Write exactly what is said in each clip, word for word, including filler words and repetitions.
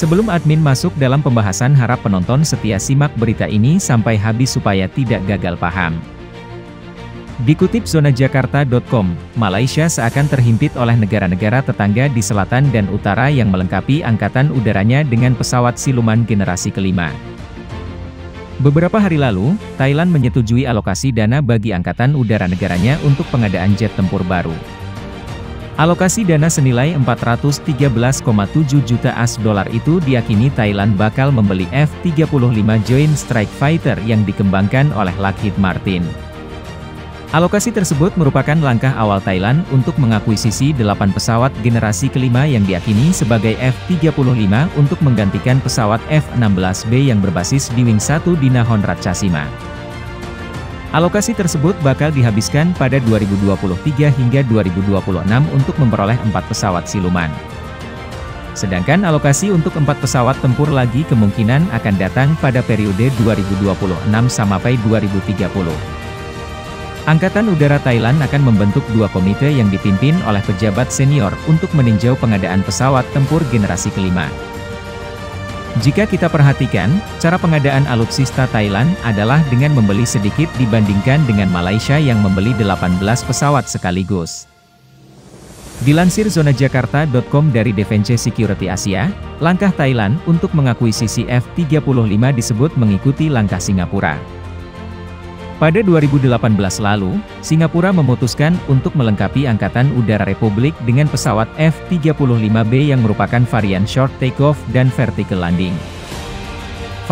Sebelum admin masuk dalam pembahasan, harap penonton setia simak berita ini sampai habis supaya tidak gagal paham. Dikutip zona jakarta dot com, Malaysia seakan terhimpit oleh negara-negara tetangga di selatan dan utara yang melengkapi angkatan udaranya dengan pesawat siluman generasi kelima. Beberapa hari lalu, Thailand menyetujui alokasi dana bagi angkatan udara negaranya untuk pengadaan jet tempur baru. Alokasi dana senilai empat ratus tiga belas koma tujuh juta A S D itu diyakini Thailand bakal membeli F tiga puluh lima Joint Strike Fighter yang dikembangkan oleh Lockheed Martin. Alokasi tersebut merupakan langkah awal Thailand untuk mengakuisisi delapan pesawat generasi kelima yang diyakini sebagai F tiga puluh lima untuk menggantikan pesawat F enam belas B yang berbasis di Wing satu di Nakhon Ratchasima. Alokasi tersebut bakal dihabiskan pada dua ribu dua puluh tiga hingga dua ribu dua puluh enam untuk memperoleh empat pesawat siluman. Sedangkan alokasi untuk empat pesawat tempur lagi kemungkinan akan datang pada periode dua ribu dua puluh enam sampai dua ribu tiga puluh. Angkatan Udara Thailand akan membentuk dua komite yang dipimpin oleh pejabat senior untuk meninjau pengadaan pesawat tempur generasi kelima. Jika kita perhatikan, cara pengadaan alutsista Thailand adalah dengan membeli sedikit dibandingkan dengan Malaysia yang membeli delapan belas pesawat sekaligus. Dilansir zona jakarta dot com dari Defence Security Asia, langkah Thailand untuk mengakuisisi F tiga puluh lima disebut mengikuti langkah Singapura. Pada dua ribu delapan belas lalu, Singapura memutuskan untuk melengkapi Angkatan Udara Republik dengan pesawat F tiga puluh lima B yang merupakan varian short takeoff dan vertical landing.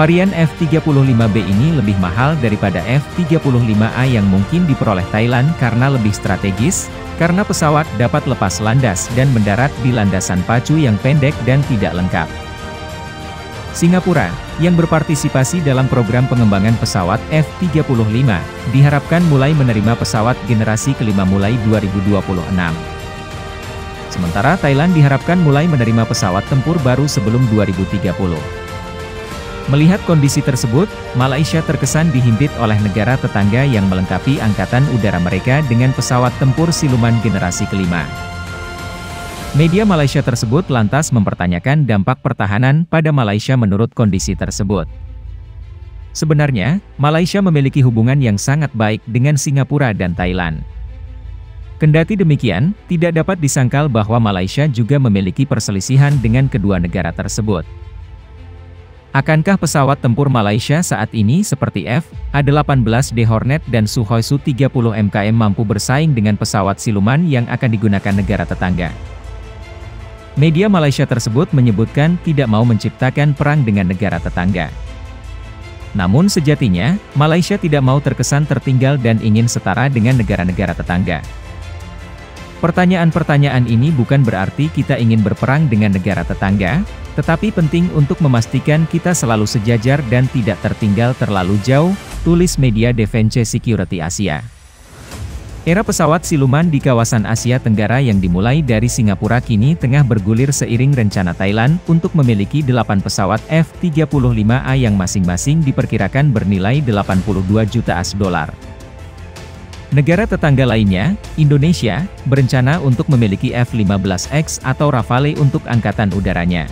Varian F tiga puluh lima B ini lebih mahal daripada F tiga puluh lima A yang mungkin diperoleh Thailand karena lebih strategis, karena pesawat dapat lepas landas dan mendarat di landasan pacu yang pendek dan tidak lengkap. Singapura, yang berpartisipasi dalam program pengembangan pesawat F tiga puluh lima, diharapkan mulai menerima pesawat generasi kelima mulai dua ribu dua puluh enam. Sementara Thailand diharapkan mulai menerima pesawat tempur baru sebelum dua ribu tiga puluh. Melihat kondisi tersebut, Malaysia terkesan dihimpit oleh negara tetangga yang melengkapi angkatan udara mereka dengan pesawat tempur siluman generasi kelima. Media Malaysia tersebut lantas mempertanyakan dampak pertahanan pada Malaysia menurut kondisi tersebut. Sebenarnya, Malaysia memiliki hubungan yang sangat baik dengan Singapura dan Thailand. Kendati demikian, tidak dapat disangkal bahwa Malaysia juga memiliki perselisihan dengan kedua negara tersebut. Akankah pesawat tempur Malaysia saat ini seperti F delapan belas D Hornet dan Suhoi Su tiga puluh M K M mampu bersaing dengan pesawat siluman yang akan digunakan negara tetangga? Media Malaysia tersebut menyebutkan tidak mau menciptakan perang dengan negara tetangga. Namun sejatinya, Malaysia tidak mau terkesan tertinggal dan ingin setara dengan negara-negara tetangga. Pertanyaan-pertanyaan ini bukan berarti kita ingin berperang dengan negara tetangga, tetapi penting untuk memastikan kita selalu sejajar dan tidak tertinggal terlalu jauh, tulis media Defence Security Asia. Era pesawat siluman di kawasan Asia Tenggara yang dimulai dari Singapura kini tengah bergulir seiring rencana Thailand untuk memiliki delapan pesawat F tiga puluh lima A yang masing-masing diperkirakan bernilai delapan puluh dua juta A S dolar. Negara tetangga lainnya, Indonesia, berencana untuk memiliki F lima belas X atau Rafale untuk angkatan udaranya.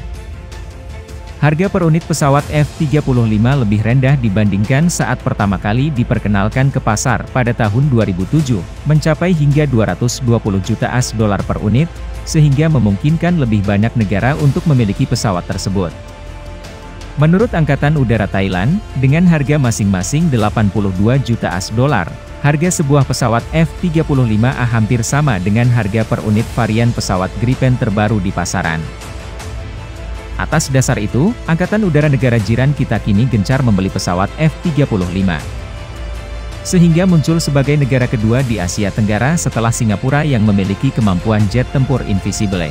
Harga per unit pesawat F tiga puluh lima lebih rendah dibandingkan saat pertama kali diperkenalkan ke pasar pada tahun dua ribu tujuh, mencapai hingga dua ratus dua puluh juta A S dolar per unit, sehingga memungkinkan lebih banyak negara untuk memiliki pesawat tersebut. Menurut Angkatan Udara Thailand, dengan harga masing-masing delapan puluh dua juta A S dolar, harga sebuah pesawat F tiga puluh lima A hampir sama dengan harga per unit varian pesawat Gripen terbaru di pasaran. Atas dasar itu, Angkatan Udara negara jiran kita kini gencar membeli pesawat F tiga puluh lima. Sehingga muncul sebagai negara kedua di Asia Tenggara setelah Singapura yang memiliki kemampuan jet tempur invisible.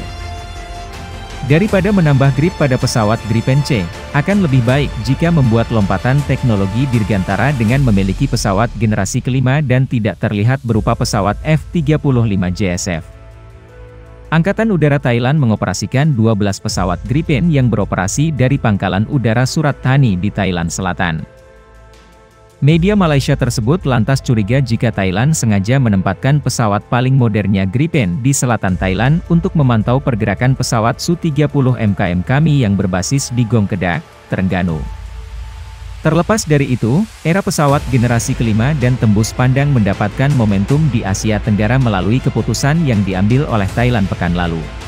Daripada menambah grip pada pesawat Gripen C, akan lebih baik jika membuat lompatan teknologi dirgantara dengan memiliki pesawat generasi kelima dan tidak terlihat berupa pesawat F tiga puluh lima J S F. Angkatan Udara Thailand mengoperasikan dua belas pesawat Gripen yang beroperasi dari Pangkalan Udara Surat Thani di Thailand Selatan. Media Malaysia tersebut lantas curiga jika Thailand sengaja menempatkan pesawat paling modernnya Gripen di selatan Thailand untuk memantau pergerakan pesawat Su tiga puluh M K M kami yang berbasis di Gong Kedak, Terengganu. Terlepas dari itu, era pesawat generasi kelima dan tembus pandang mendapatkan momentum di Asia Tenggara melalui keputusan yang diambil oleh Thailand pekan lalu.